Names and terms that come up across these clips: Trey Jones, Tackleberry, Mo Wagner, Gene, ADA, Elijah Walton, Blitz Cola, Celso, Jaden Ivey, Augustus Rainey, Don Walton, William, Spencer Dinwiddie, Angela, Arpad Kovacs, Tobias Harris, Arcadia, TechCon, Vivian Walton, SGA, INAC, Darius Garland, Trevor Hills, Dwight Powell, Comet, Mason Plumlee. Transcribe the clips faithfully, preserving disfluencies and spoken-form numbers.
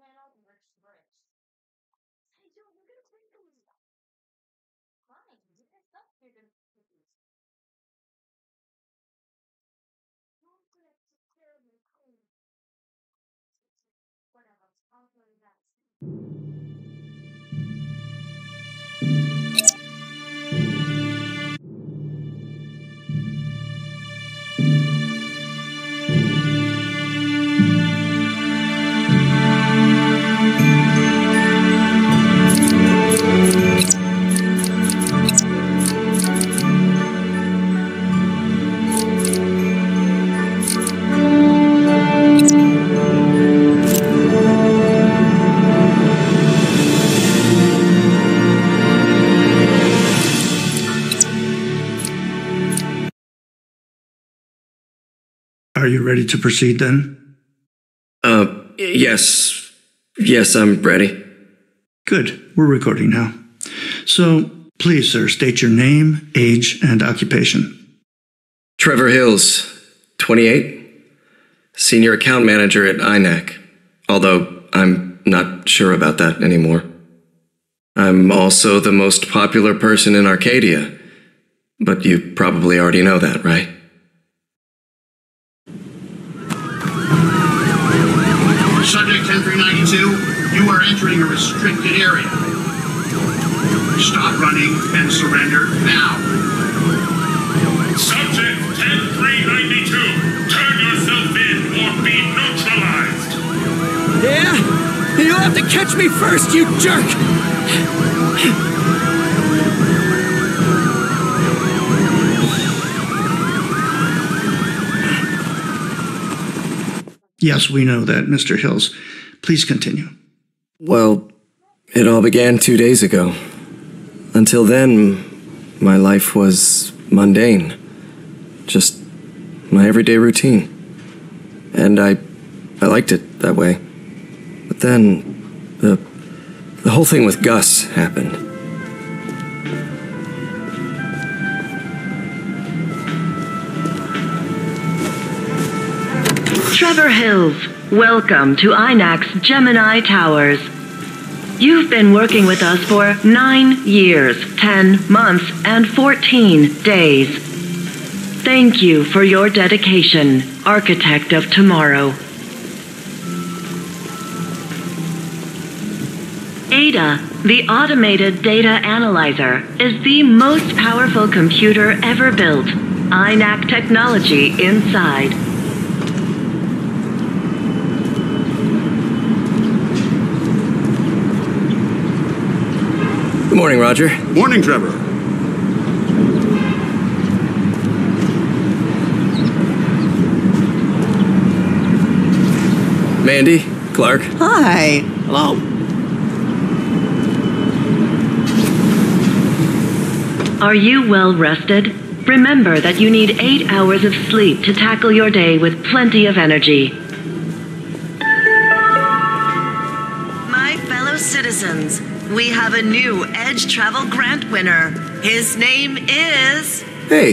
panel and bridge to bridge. Hey, Joe, we're going to bring those stuff. Fine, do that stuff you're going to produce. I'm going to take care of your clean. Whatever, I'll go to that. Are you ready to proceed then? Uh, yes. Yes, I'm ready. Good. We're recording now. So, please, sir, state your name, age, and occupation. Trevor Hills, twenty-eight. Senior account manager at I N A C. Although, I'm not sure about that anymore. I'm also the most popular person in Arcadia. But you probably already know that, right? Subject ten three ninety-two, you are entering a restricted area. Stop running and surrender now. Subject ten three ninety-two, turn yourself in or be neutralized. Yeah? You'll have to catch me first, you jerk! Yes, we know that, Mister Hills. Please continue. Well, it all began two days ago. Until then, my life was mundane. Just my everyday routine. And I I liked it that way. But then, the, the whole thing with Gus happened. Trevor Hills, welcome to I N A C's Gemini Towers. You've been working with us for nine years, ten months, and fourteen days. Thank you for your dedication, Architect of Tomorrow. A D A, the Automated Data Analyzer, is the most powerful computer ever built. I N A C technology inside. Good morning, Roger. Morning, Trevor. Mandy, Clark. Hi. Hello. Are you well rested? Remember that you need eight hours of sleep to tackle your day with plenty of energy. My fellow citizens, we have a new Edge Travel Grant winner. His name is... Hey,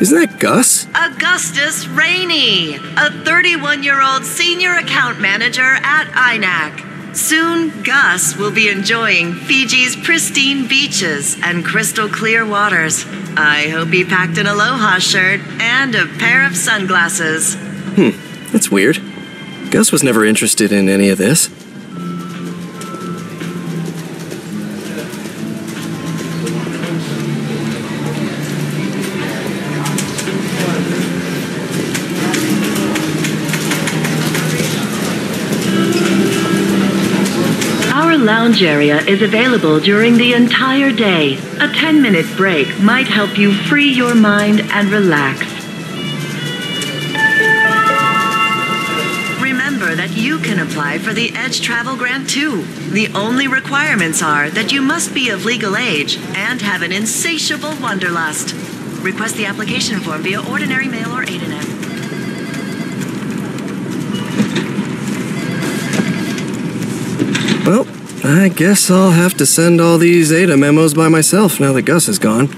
isn't that Gus? Augustus Rainey, a thirty-one-year-old senior account manager at I N A C. Soon, Gus will be enjoying Fiji's pristine beaches and crystal clear waters. I hope he packed an Aloha shirt and a pair of sunglasses. Hmm, that's weird. Gus was never interested in any of this. Lounge area is available during the entire day. A ten-minute break might help you free your mind and relax. Remember that you can apply for the Edge Travel Grant too. The only requirements are that you must be of legal age and have an insatiable wanderlust. Request the application form via ordinary mail or A D A. Well, I guess I'll have to send all these A D A memos by myself now that Gus is gone.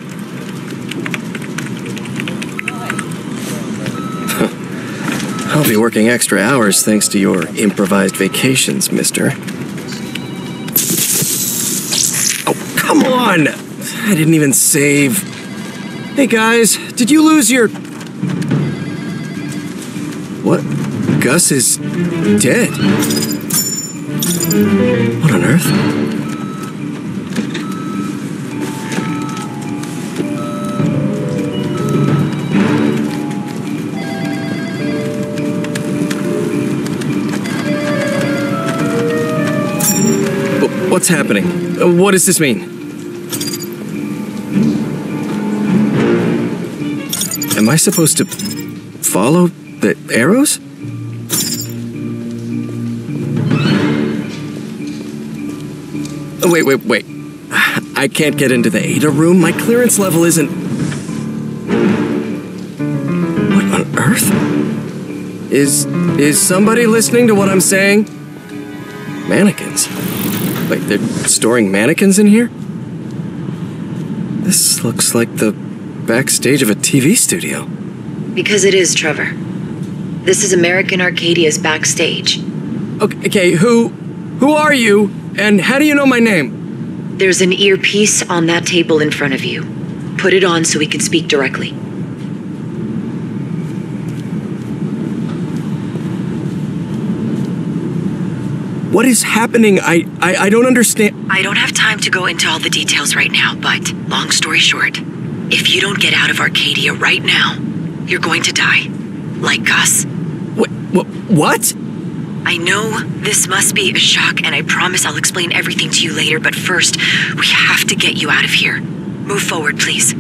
I'll be working extra hours thanks to your improvised vacations, mister. Oh, come on! I didn't even save. Hey, guys, did you lose your... What? Gus is dead. What on earth? What's happening? What does this mean? Am I supposed to follow the arrows? Oh, wait, wait, wait. I can't get into the A D A room. My clearance level isn't... What on earth? Is... is somebody listening to what I'm saying? Mannequins. Like they're storing mannequins in here? This looks like the backstage of a T V studio. Because it is, Trevor. This is American Arcadia's backstage. Okay, okay, who... who are you, and how do you know my name? There's an earpiece on that table in front of you. Put it on so we can speak directly. What is happening? I, I I don't understand. I don't have time to go into all the details right now, but long story short, if you don't get out of Arcadia right now, you're going to die. Like Gus. What? What? I know this must be a shock, and I promise I'll explain everything to you later, but first, we have to get you out of here. Move forward, please.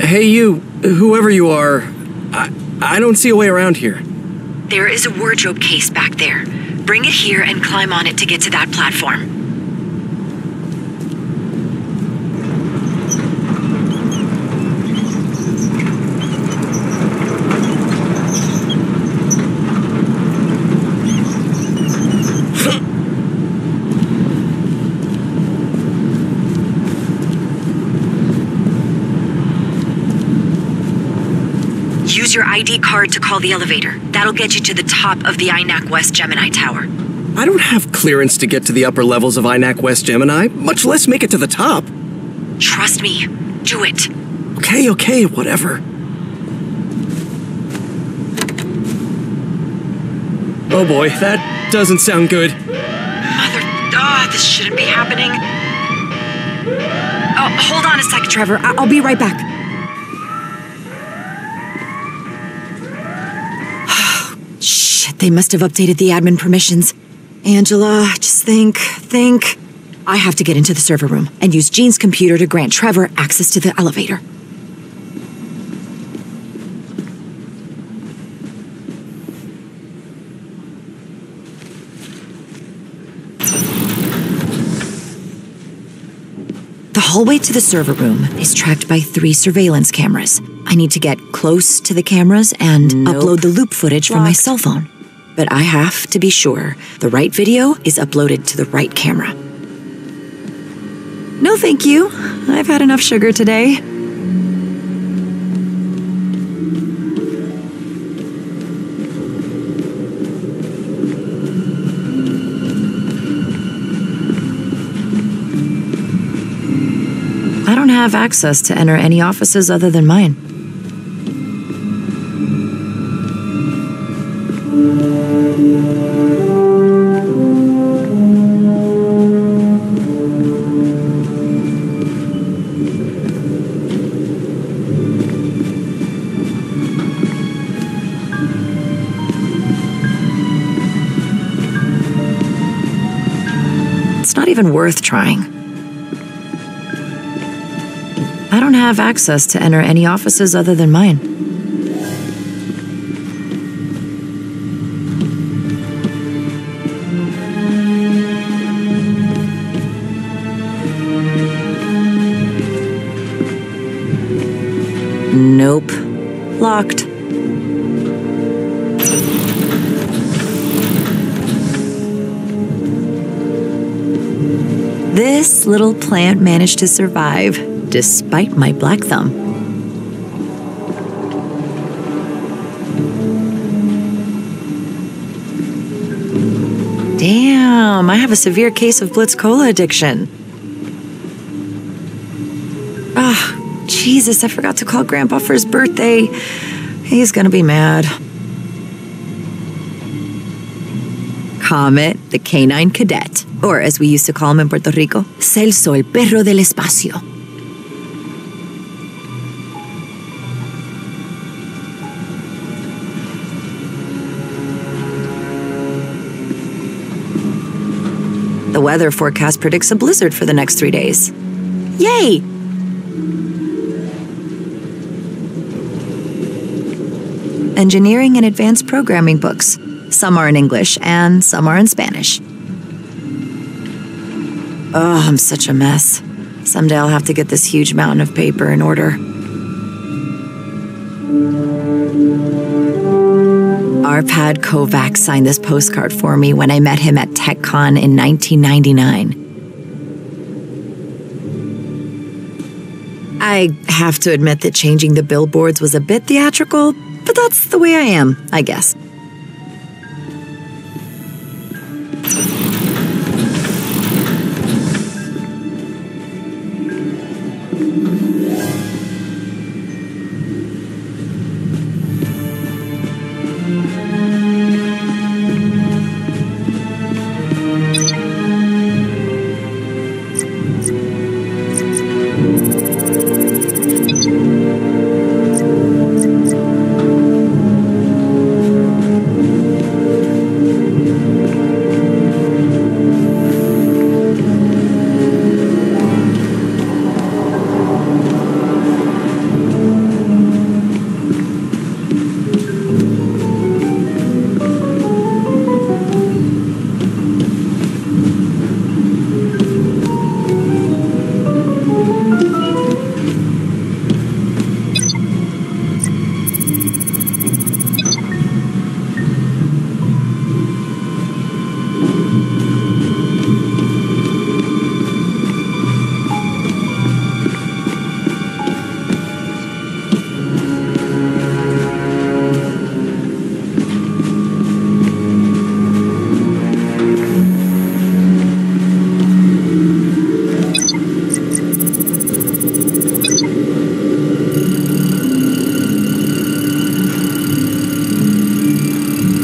Hey you, whoever you are, I, I don't see a way around here. There is a wardrobe case back there. Bring it here and climb on it to get to that platform. Use your I D card to call the elevator. That'll get you to the top of the I N A C West Gemini Tower. I don't have clearance to get to the upper levels of I N A C West Gemini, much less make it to the top. Trust me. Do it. Okay, okay, whatever. Oh boy, that doesn't sound good. Mother... Ah, oh, this shouldn't be happening. Oh, hold on a second, Trevor. I I'll be right back. They must have updated the admin permissions. Angela, just think, think. I have to get into the server room and use Gene's computer to grant Trevor access to the elevator. The hallway to the server room is tracked by three surveillance cameras. I need to get close to the cameras and nope. upload the loop footage Locked. from my cell phone. But I have to be sure the right video is uploaded to the right camera. No, thank you. I've had enough sugar today. I don't have access to enter any offices other than mine. Even worth trying. I don't have access to enter any offices other than mine. Nope. Locked. This little plant managed to survive, despite my black thumb. Damn, I have a severe case of Blitz Cola addiction. Ah, oh, Jesus, I forgot to call Grandpa for his birthday. He's gonna be mad. Comet, the canine cadet, or as we used to call him in Puerto Rico, Celso, el perro del espacio. The weather forecast predicts a blizzard for the next three days. Yay! Engineering and advanced programming books. Some are in English and some are in Spanish. Oh, I'm such a mess. Someday I'll have to get this huge mountain of paper in order. Arpad Kovacs signed this postcard for me when I met him at TechCon in nineteen ninety-nine. I have to admit that changing the billboards was a bit theatrical, but that's the way I am, I guess.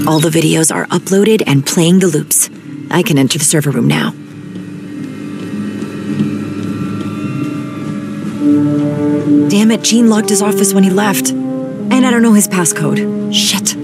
All the videos are uploaded and playing the loops. I can enter the server room now. Damn it, Gene locked his office when he left. And I don't know his passcode. Shit.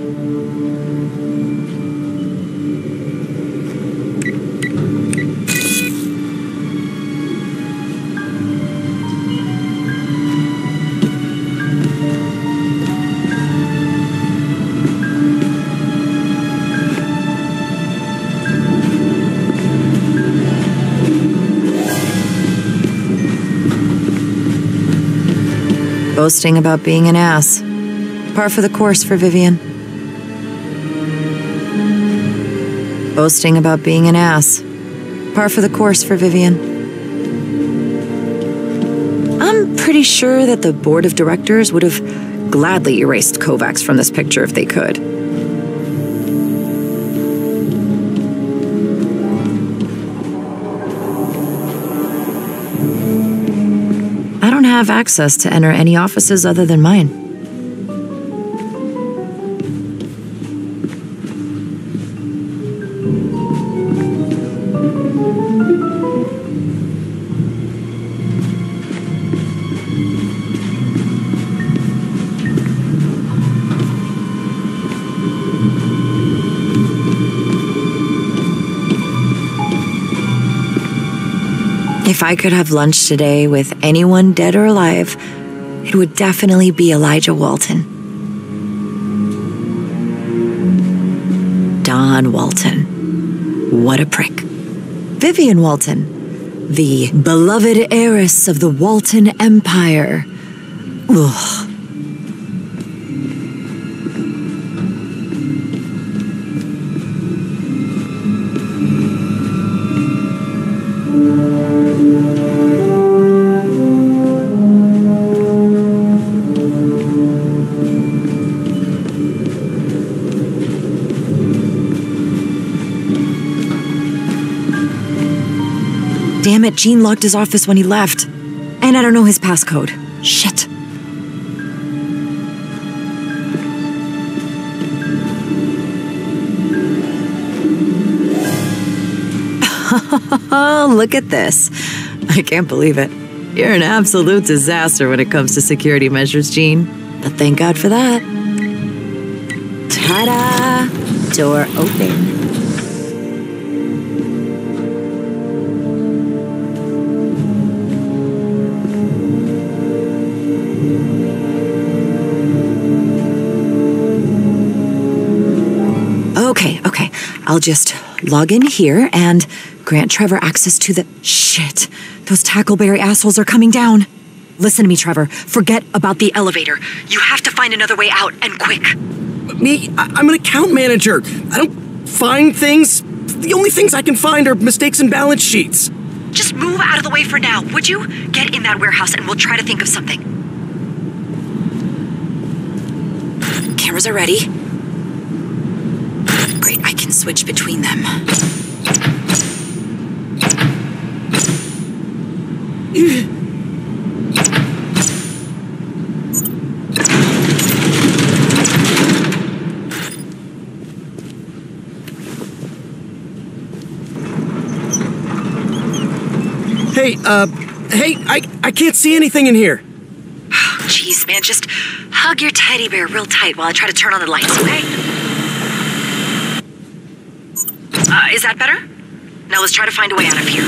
Boasting about being an ass. Par for the course for Vivian. Boasting about being an ass. Par for the course for Vivian. I'm pretty sure that the board of directors would have gladly erased Kovacs from this picture if they could. Have access to enter any offices other than mine. If I could have lunch today with anyone dead or alive, it would definitely be Elijah Walton. Don Walton. What a prick. Vivian Walton. The beloved heiress of the Walton Empire. Ugh. Damn it, Gene locked his office when he left. And I don't know his passcode. Shit. Look at this. I can't believe it. You're an absolute disaster when it comes to security measures, Gene. But thank God for that. Ta-da! Door open. Okay, okay. I'll just log in here and grant Trevor access to the... Shit. Those Tackleberry assholes are coming down. Listen to me, Trevor. Forget about the elevator. You have to find another way out, and quick. Me? I I'm an account manager. I don't find things. The only things I can find are mistakes in balance sheets. Just move out of the way for now, would you? Get in that warehouse, and we'll try to think of something. Cameras are ready. Great, I can switch between them. Hey, uh, hey, I, I can't see anything in here. Jeez, man, just hug your teddy bear real tight while I try to turn on the lights, okay? Uh, is that better? Now let's try to find a way out of here.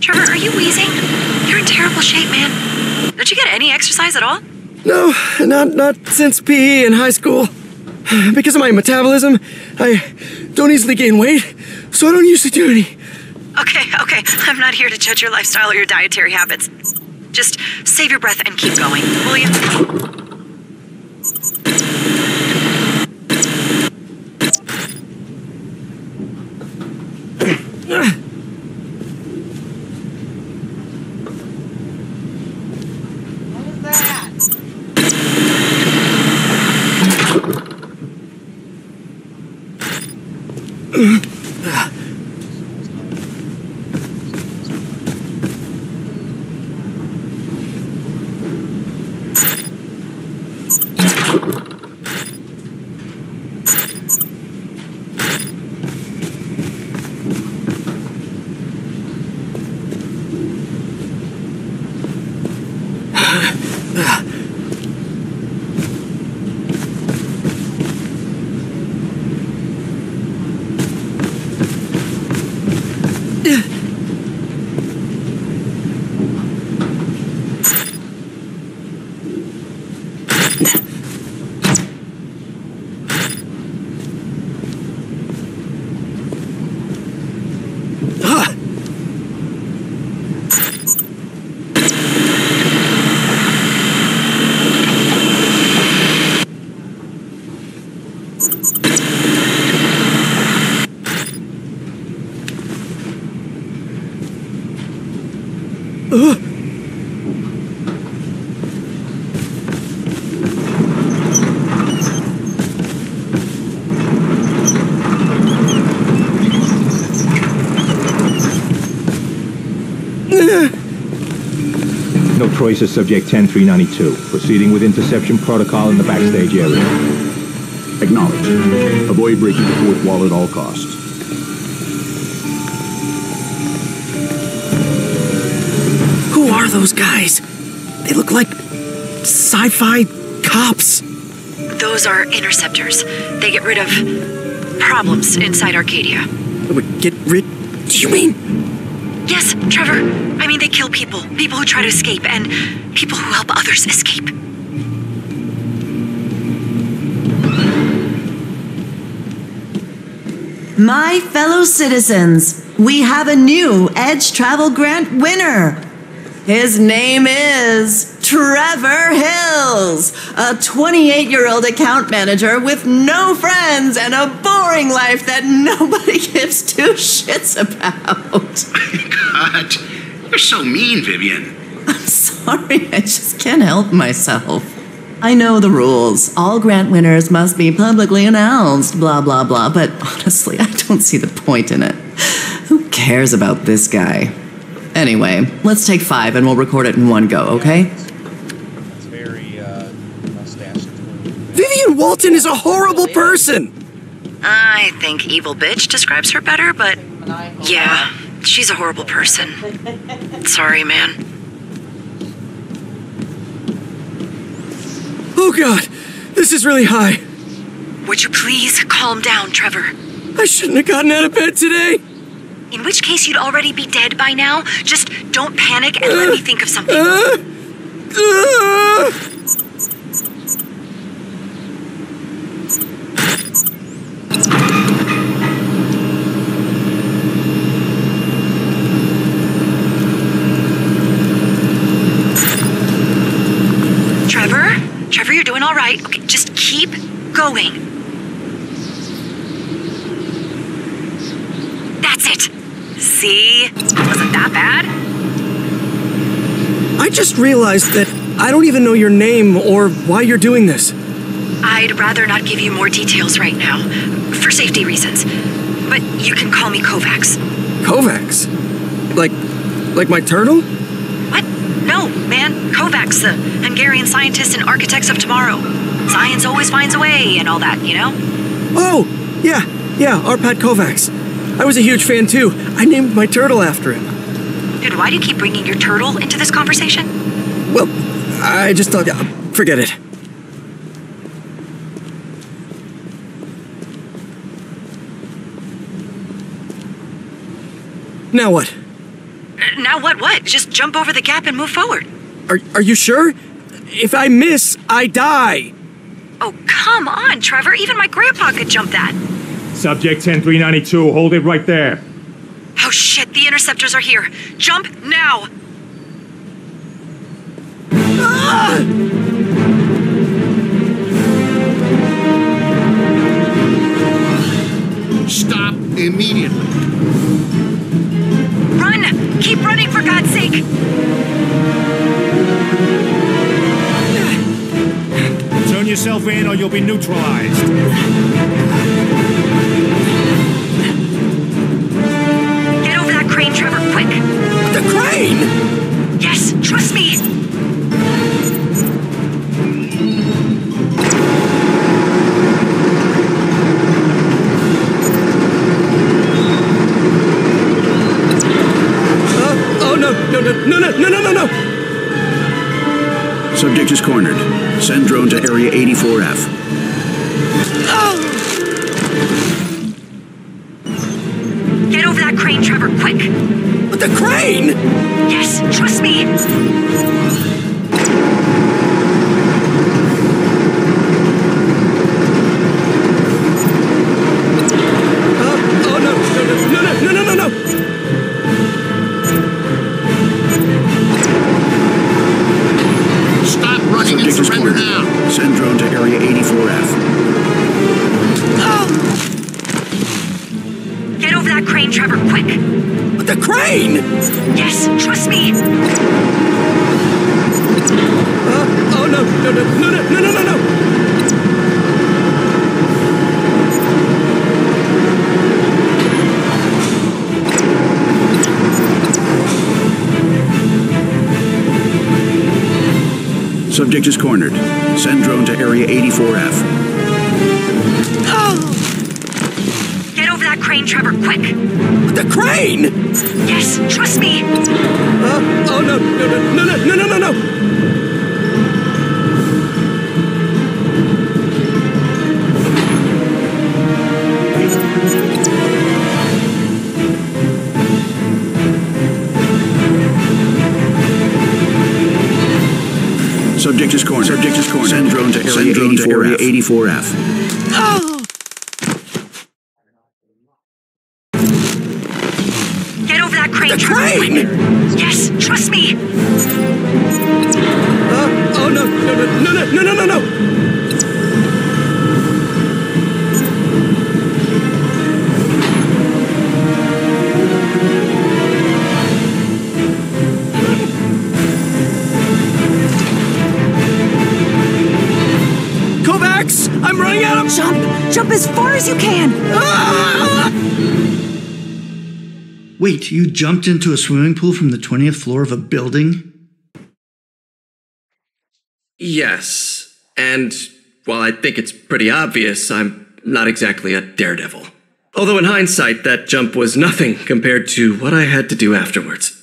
Trevor, are you wheezing? You're in terrible shape, man. Don't you get any exercise at all? No, not not since P E in high school. Because of my metabolism, I don't easily gain weight, so I don't usually do any. Okay, okay. I'm not here to judge your lifestyle or your dietary habits. Just save your breath and keep going, William. Tracer subject ten three ninety-two, proceeding with interception protocol in the backstage area. Acknowledged. Avoid breaking the fourth wall at all costs. Who are those guys? They look like sci-fi cops. Those are interceptors. They get rid of problems inside Arcadia. They would get rid? Do you mean? Yes, Trevor. I mean, they kill people. People who try to escape, and people who help others escape. My fellow citizens, we have a new Edge Travel Grant winner. His name is Trevor Hills, a twenty-eight-year-old account manager with no friends and a boring life that nobody gives two shits about. cut. You're so mean, Vivian. I'm sorry, I just can't help myself. I know the rules. All grant winners must be publicly announced, blah, blah, blah. But honestly, I don't see the point in it. Who cares about this guy? Anyway, let's take five and we'll record it in one go, okay? Vivian Walton is a horrible person! I think evil bitch describes her better, but yeah, she's a horrible person. Sorry, man. Oh God, this is really high. Would you please calm down, Trevor? I shouldn't have gotten out of bed today. In which case you'd already be dead by now. Just don't panic and uh, let me think of something. Uh, uh. Trevor? Trevor, you're doing all right. Okay, just keep going. See? Wasn't that bad? I just realized that I don't even know your name or why you're doing this. I'd rather not give you more details right now, for safety reasons. But you can call me Kovacs. Kovacs? Like, like my turtle? What? No, man. Kovacs, the Hungarian scientists and architects of tomorrow. Science always finds a way and all that, you know? Oh, yeah, yeah, Arpad Kovacs. I was a huge fan, too. I named my turtle after him. Dude, why do you keep bringing your turtle into this conversation? Well, I just thought... Uh, forget it. Now what? Uh, now what what? Just jump over the gap and move forward. Are, are you sure? If I miss, I die. Oh, come on, Trevor. Even my grandpa could jump that. Subject ten three ninety-two, hold it right there. Oh shit, the interceptors are here. Jump now! Ah! Stop immediately. Run! Keep running for God's sake! Turn yourself in or you'll be neutralized. Trevor, quick! The crane! Yes, trust me! Uh, oh, no, no, no, no, no, no, no, no! Subject is cornered. Send drone to Area eighty-four F. Oh! Crane, Trevor, quick! But the crane! Yes, trust me! Uh, oh no, no, no, no, no, no, no, no! Stop running and surrender now! Send drone to Area eighty-four F. Crane, Trevor, quick! But the crane! Yes, trust me! Uh, oh no, no, no, no, no, no, no, no! Subject is cornered. Send drone to Area eighty-four F. Oh! Crane, Trevor, quick! But the crane! Yes, trust me! Uh, oh no, no, no, no, no, no, no, no! Subject is cornered. Subject is cornered. Send drone to Area, Send drone to Area eighty-four F. Oh! Crane! Yes, trust me! Uh, oh no, no, no, no, no, no, no, no! as far as you can! Wait, you jumped into a swimming pool from the twentieth floor of a building? Yes, and while I think it's pretty obvious, I'm not exactly a daredevil. Although in hindsight, that jump was nothing compared to what I had to do afterwards.